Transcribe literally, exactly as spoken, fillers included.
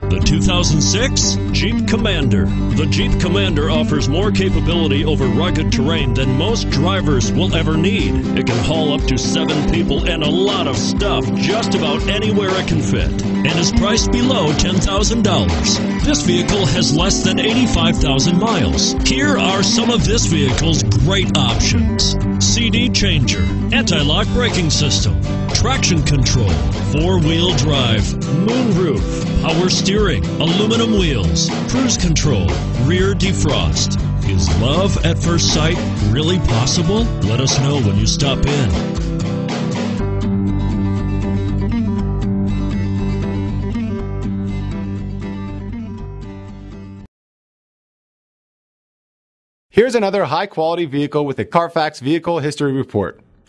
The two thousand six Jeep Commander. The Jeep Commander offers more capability over rugged terrain than most drivers will ever need. It can haul up to seven people and a lot of stuff just about anywhere it can fit, and is priced below ten thousand dollars. This vehicle has less than eighty-five thousand miles. Here are some of this vehicle's great options: C D changer, anti-lock braking system, traction control, four-wheel drive, moonroof, power steering, aluminum wheels, cruise control, rear defrost. Is love at first sight really possible? Let us know when you stop in. Here's another high-quality vehicle with a Carfax Vehicle History Report.